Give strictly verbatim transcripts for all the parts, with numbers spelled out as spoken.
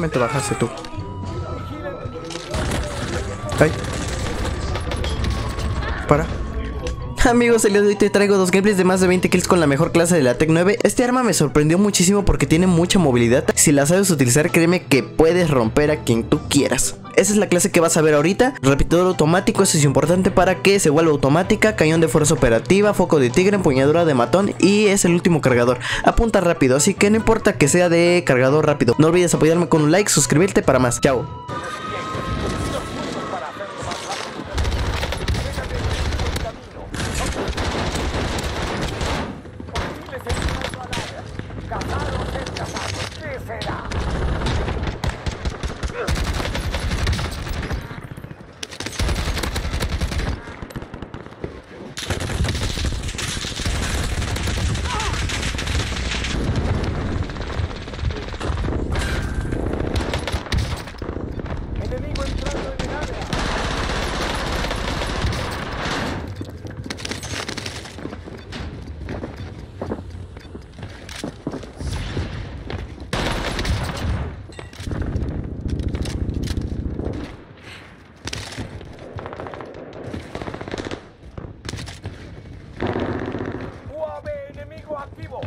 momento bajaste tú? Ay. Para. Amigos, el día de hoy te traigo dos gameplays de más de veinte kills con la mejor clase de la T E C nueve. Este arma me sorprendió muchísimo porque tiene mucha movilidad. Si la sabes utilizar, créeme que puedes romper a quien tú quieras. Esa es la clase que vas a ver ahorita. Repetidor automático, eso es importante para que se vuelva automática. Cañón de fuerza operativa, foco de tigre, empuñadura de matón y es el último cargador. Apunta rápido, así que no importa que sea de cargador rápido. No olvides apoyarme con un like, suscribirte para más. Chao. Activo.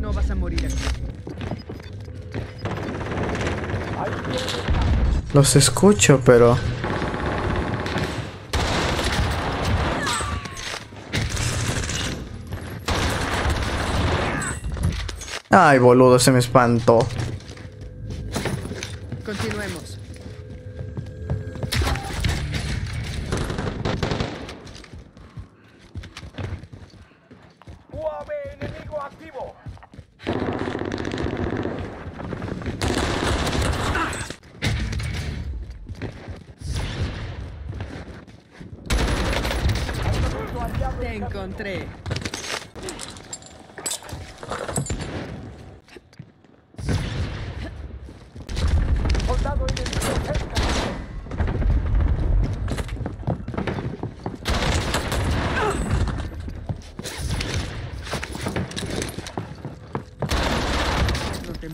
No vas a morir aquí. Los escucho, pero... Ay, boludo, se me espantó. Continuemos. U A V enemigo activo. Ah. Te encontré.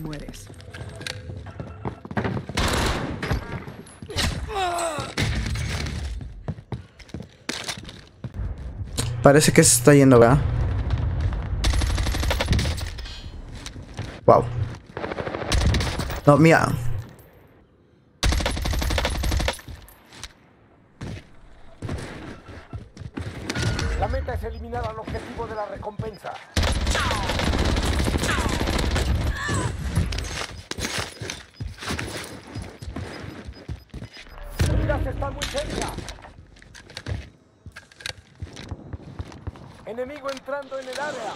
Mueres. Parece que se está yendo, ¿verdad? Wow. No, mira. La meta es eliminar al objetivo de la recompensa. Está muy cerca. Enemigo entrando en el área.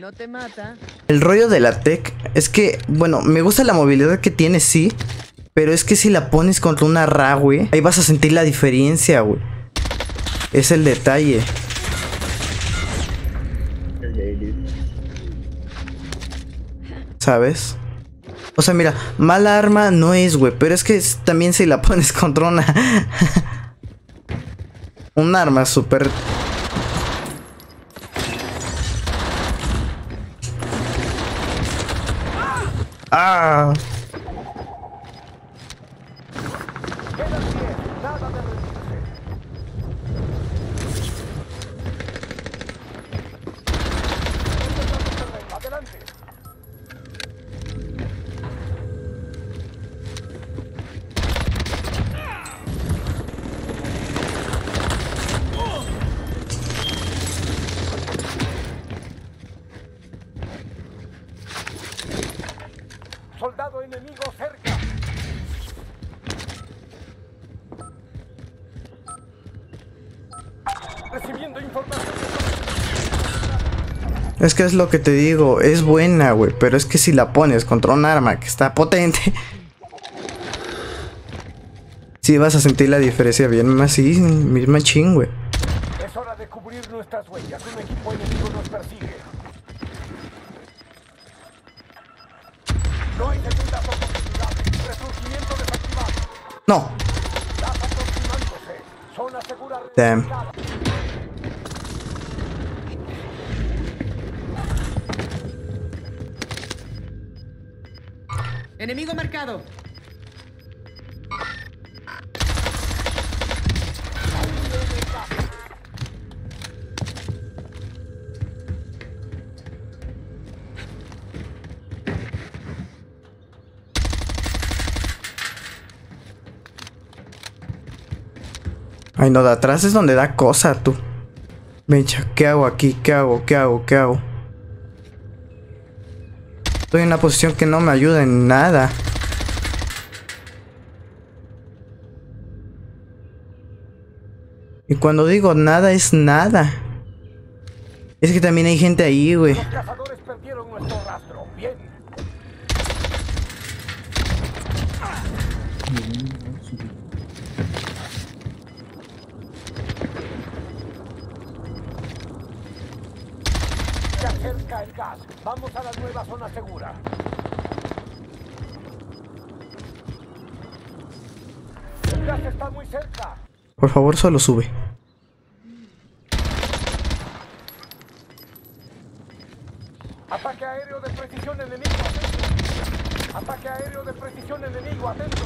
No te mata. El rollo de la T E C es que, bueno, me gusta la movilidad que tiene, sí. Pero es que si la pones contra una R A, güey, ahí vas a sentir la diferencia, güey. Es el detalle. ¿Sabes? O sea, mira, mala arma no es, güey. Pero es que también si la pones contra una... un arma súper... Ah. Soldado enemigo cerca. Recibiendo información. Es que es lo que te digo, es buena, güey, pero es que si la pones contra un arma que está potente, sí vas a sentir la diferencia bien más, sí, bien machín, güey. Es hora de cubrir nuestras huellas, un equipo enemigo nos persigue. No hay segunda oportunidad, resurgimiento desactivado. No. Estás aproximándose, zona segura. Damn. Enemigo marcado. Ay, no, de atrás es donde da cosa, tú. Venga, ¿qué hago aquí? ¿Qué hago? ¿Qué hago? ¿Qué hago? Estoy en una posición que no me ayuda en nada. Y cuando digo nada, es nada. Es que también hay gente ahí, güey. Los cazadores perdieron nuestro rastro. Bien. Se acerca el gas. Vamos a la nueva zona segura. El gas está muy cerca. Por favor, solo sube. Ataque aéreo de precisión enemigo, atento. Ataque aéreo de precisión enemigo, atento.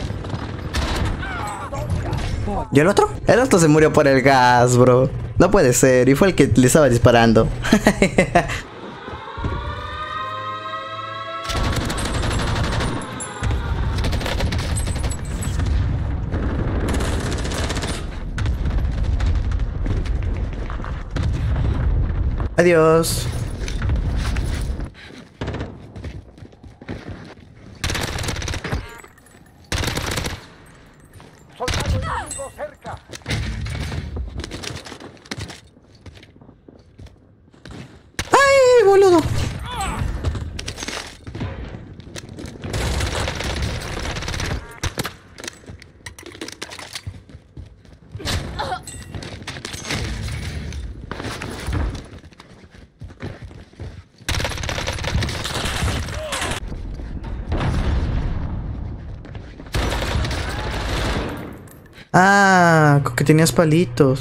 ¿Y el otro? El otro se murió por el gas, bro. No puede ser, y fue el que le estaba disparando. Adiós. Soldado enemigo cerca. ¡Ay, boludo! Ah, que tenías palitos.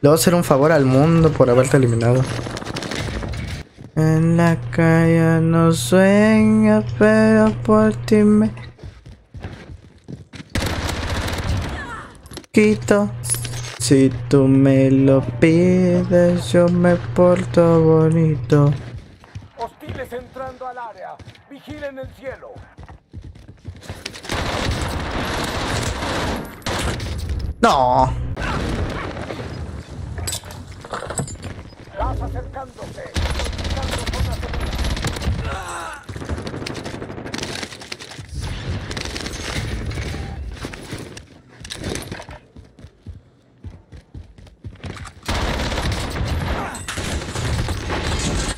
Le voy a hacer un favor al mundo por haberte eliminado. En la calle no sueño, pero por ti me quito. Si tú me lo pides, yo me porto bonito. Hostiles entrando al área. Vigilen el cielo. No. Vas acercándose.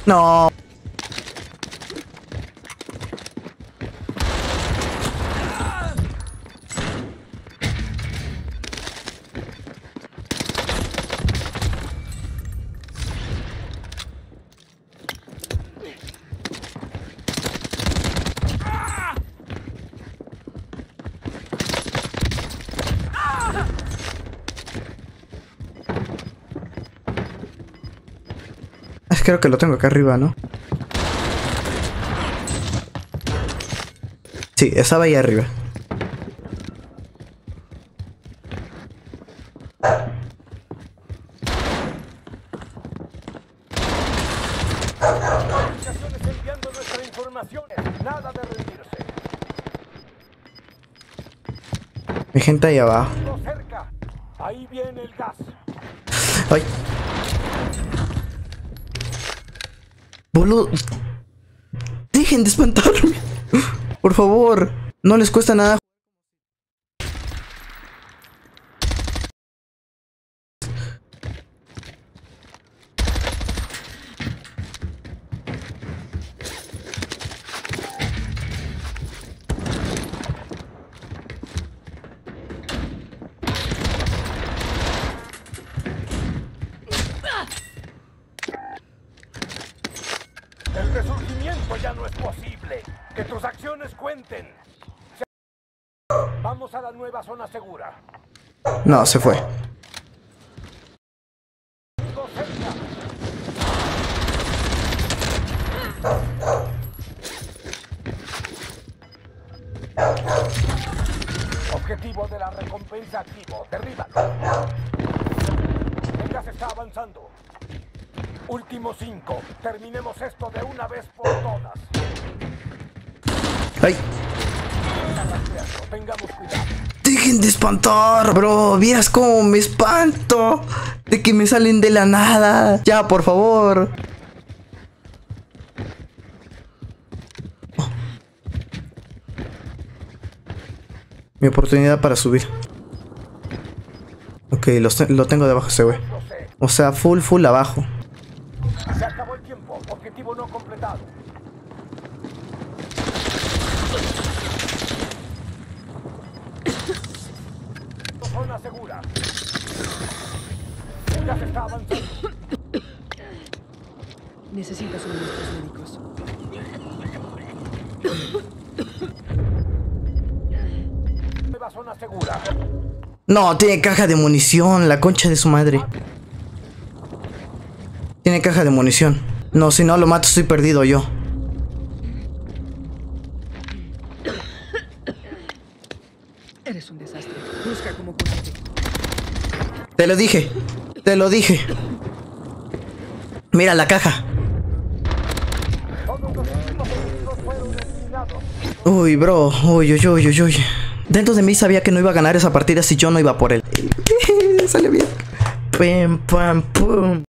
No. Creo que lo tengo acá arriba, ¿no? Sí, estaba ahí arriba. Hay gente ahí abajo. Ahí viene el gas. Ay. Boludo, dejen de espantarme. Por favor, no les cuesta nada. ya no es posible. Que tus acciones cuenten. Vamos a la nueva zona segura. No, se fue. Objetivo de la recompensa activo. Derríbalo. Venga, se está avanzando. Último cinco. Terminemos esto de una vez por todas. ¡Ay! Tengamos cuidado. Dejen de espantar, bro. Vieras cómo me espanto de que me salen de la nada. Ya, por favor. Oh. Mi oportunidad para subir. Ok, lo, lo tengo debajo ese wey. O sea, full, full abajo. Se acabó el tiempo. Objetivo no completado. Zona segura. Ya se está avanzando. Necesito suministros médicos. Nueva zona segura. No, tiene caja de munición, la concha de su madre. Tiene caja de munición. No, si no lo mato estoy perdido yo. Eres un desastre. Busca como puedas. Te lo dije. Te lo dije. Mira la caja. Uy, bro. Uy, uy, uy, uy, uy. Dentro de mí sabía que no iba a ganar esa partida si yo no iba por él. Sale bien. Pim, pam, pum.